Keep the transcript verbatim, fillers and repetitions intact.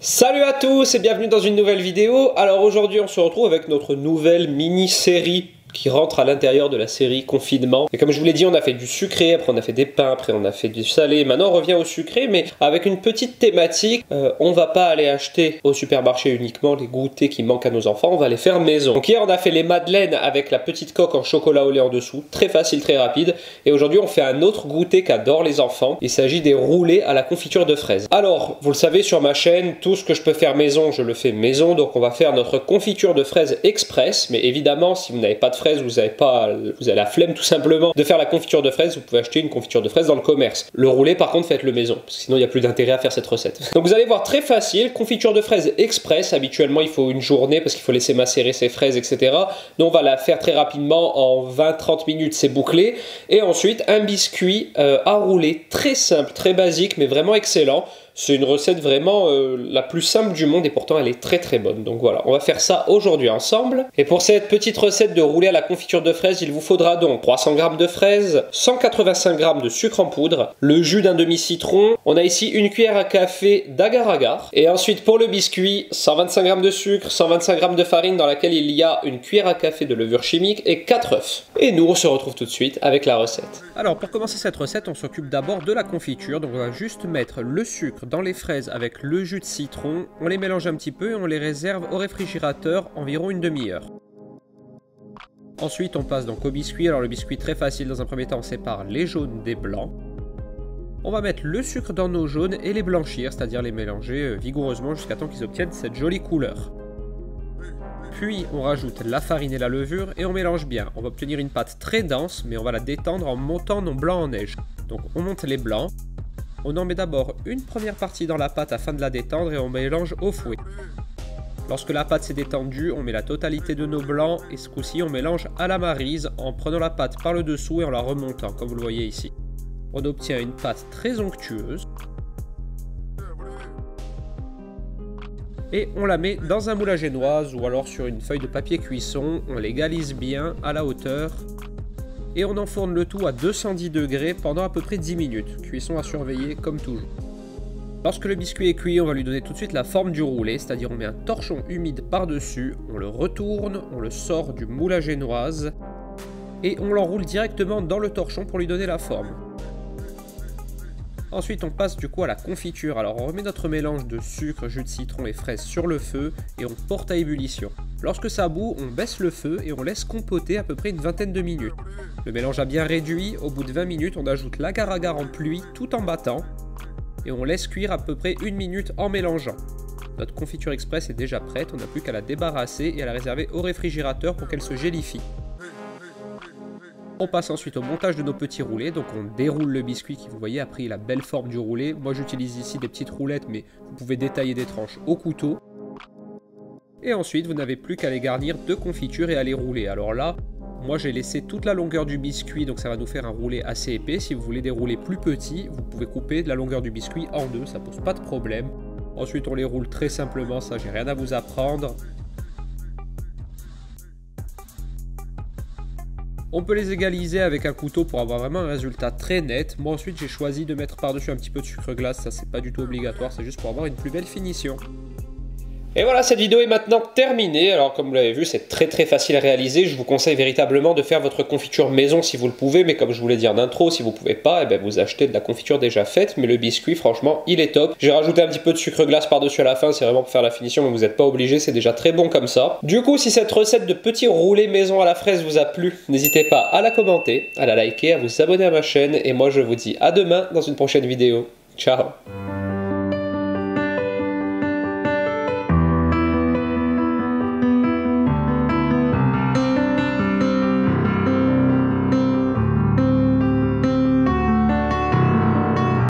Salut à tous et bienvenue dans une nouvelle vidéo. Alors aujourd'hui on se retrouve avec notre nouvelle mini-série qui rentre à l'intérieur de la série confinement. Et comme je vous l'ai dit, on a fait du sucré, après on a fait des pains, après on a fait du salé. Maintenant on revient au sucré, mais avec une petite thématique. Euh, on va pas aller acheter au supermarché uniquement les goûters qui manquent à nos enfants, on va les faire maison. Donc hier on a fait les madeleines avec la petite coque en chocolat au lait en dessous, très facile, très rapide. Et aujourd'hui on fait un autre goûter qu'adorent les enfants. Il s'agit des roulés à la confiture de fraises. Alors, vous le savez, sur ma chaîne, tout ce que je peux faire maison, je le fais maison. Donc on va faire notre confiture de fraises express. Mais évidemment, si vous n'avez pas de fraises, vous avez pas, vous avez la flemme tout simplement de faire la confiture de fraises, vous pouvez acheter une confiture de fraises dans le commerce. Le roulé par contre, faites-le maison, parce que sinon il n'y a plus d'intérêt à faire cette recette. Donc vous allez voir, très facile, confiture de fraises express, habituellement il faut une journée parce qu'il faut laisser macérer ses fraises, et cetera. Donc on va la faire très rapidement, en vingt trente minutes c'est bouclé. Et ensuite un biscuit euh, à rouler, très simple, très basique, mais vraiment excellent. C'est une recette vraiment euh, la plus simple du monde et pourtant elle est très très bonne. Donc voilà, on va faire ça aujourd'hui ensemble. Et pour cette petite recette de roulé à la confiture de fraises, il vous faudra donc trois cents grammes de fraises, cent quatre-vingt-cinq grammes de sucre en poudre, le jus d'un demi-citron. On a ici une cuillère à café d'agar-agar. Et ensuite pour le biscuit, cent vingt-cinq grammes de sucre, cent vingt-cinq grammes de farine dans laquelle il y a une cuillère à café de levure chimique et quatre œufs. Et nous on se retrouve tout de suite avec la recette. Alors pour commencer cette recette, on s'occupe d'abord de la confiture. Donc on va juste mettre le sucre dans les fraises avec le jus de citron, on les mélange un petit peu et on les réserve au réfrigérateur environ une demi-heure. Ensuite on passe donc au biscuit. Alors le biscuit très facile, dans un premier temps on sépare les jaunes des blancs. On va mettre le sucre dans nos jaunes et les blanchir, c'est-à-dire les mélanger vigoureusement jusqu'à temps qu'ils obtiennent cette jolie couleur. Puis on rajoute la farine et la levure et on mélange bien. On va obtenir une pâte très dense mais on va la détendre en montant nos blancs en neige. Donc on monte les blancs. On en met d'abord une première partie dans la pâte afin de la détendre et on mélange au fouet. Lorsque la pâte s'est détendue, on met la totalité de nos blancs et ce coup-ci on mélange à la maryse en prenant la pâte par le dessous et en la remontant comme vous le voyez ici. On obtient une pâte très onctueuse. Et on la met dans un moule à génoise ou alors sur une feuille de papier cuisson, on l'égalise bien à la hauteur. Et on enfourne le tout à deux cent dix degrés pendant à peu près dix minutes. Cuisson à surveiller comme toujours. Lorsque le biscuit est cuit, on va lui donner tout de suite la forme du roulé, c'est-à-dire on met un torchon humide par-dessus, on le retourne, on le sort du moule à génoise et on l'enroule directement dans le torchon pour lui donner la forme. Ensuite on passe du coup à la confiture. Alors on remet notre mélange de sucre, jus de citron et fraises sur le feu et on porte à ébullition. Lorsque ça bout, on baisse le feu et on laisse compoter à peu près une vingtaine de minutes. Le mélange a bien réduit, au bout de vingt minutes on ajoute l'agar-agar en pluie tout en battant et on laisse cuire à peu près une minute en mélangeant. Notre confiture express est déjà prête, on n'a plus qu'à la débarrasser et à la réserver au réfrigérateur pour qu'elle se gélifie. On passe ensuite au montage de nos petits roulés, donc on déroule le biscuit qui, vous voyez, a pris la belle forme du roulé. Moi j'utilise ici des petites roulettes mais vous pouvez détailler des tranches au couteau. Et ensuite, vous n'avez plus qu'à les garnir de confiture et à les rouler. Alors là, moi j'ai laissé toute la longueur du biscuit, donc ça va nous faire un roulé assez épais. Si vous voulez des roulés plus petits, vous pouvez couper de la longueur du biscuit en deux, ça pose pas de problème. Ensuite, on les roule très simplement, ça j'ai rien à vous apprendre. On peut les égaliser avec un couteau pour avoir vraiment un résultat très net. Moi ensuite, j'ai choisi de mettre par-dessus un petit peu de sucre glace, ça c'est pas du tout obligatoire, c'est juste pour avoir une plus belle finition. Et voilà, cette vidéo est maintenant terminée. Alors comme vous l'avez vu, c'est très très facile à réaliser. Je vous conseille véritablement de faire votre confiture maison si vous le pouvez, mais comme je vous l'ai dit en intro, si vous pouvez pas, eh ben, vous achetez de la confiture déjà faite, mais le biscuit, franchement, il est top. J'ai rajouté un petit peu de sucre glace par-dessus à la fin, c'est vraiment pour faire la finition, mais vous n'êtes pas obligé, c'est déjà très bon comme ça. Du coup, si cette recette de petits roulés maison à la fraise vous a plu, n'hésitez pas à la commenter, à la liker, à vous abonner à ma chaîne, et moi je vous dis à demain dans une prochaine vidéo. Ciao!